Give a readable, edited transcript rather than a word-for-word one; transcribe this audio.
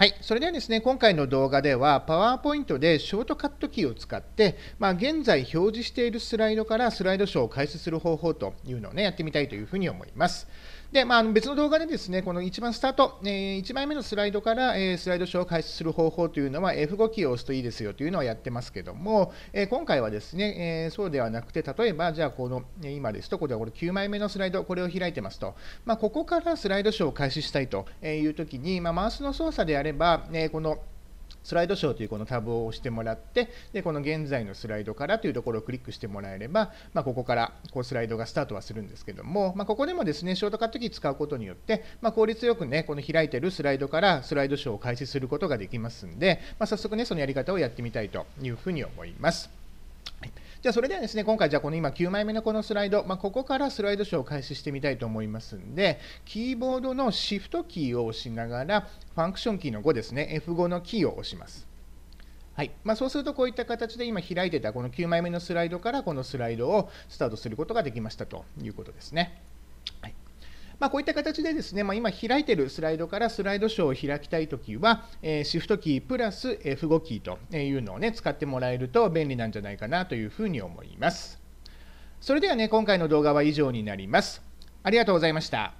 はい、それではですね、今回の動画では、PowerPoint でショートカットキーを使って、現在表示しているスライドからスライドショーを開始する方法というのをね、やってみたいというふうに思います。で、別の動画でですね、この一番スタート、1枚目のスライドからスライドショーを開始する方法というのは F5 キーを押すといいですよというのはやってますけども、今回はですね、そうではなくて、例えば、じゃあこの、今ですと、これは9枚目のスライド、これを開いてますと、ここからスライドショーを開始したいというときに、マウスの操作であれば、このスライドショーというこのタブを押してもらって、でこの現在のスライドからというところをクリックしてもらえれば、ここからこうスライドがスタートはするんですけども、ここでもですね、ショートカットキー使うことによって、効率よくね、この開いているスライドからスライドショーを開始することができますんで、早速ね、そのやり方をやってみたいというふうに思います。はい、じゃあそれではですね、今回、じゃあこの今9枚目のこのスライド、ここからスライドショーを開始してみたいと思いますんで、キーボードのシフトキーを押しながら、ファンクションキーの5ですね、F5 のキーを押します。はい、そうするとこういった形で今開いてたこの9枚目のスライドからこのスライドをスタートすることができましたということですね。はい、こういった形でですね、今開いているスライドからスライドショーを開きたいときは、シフトキープラス F5 キーというのをね、使ってもらえると便利なんじゃないかなというふうに思います。それではね、今回の動画は以上になります。ありがとうございました。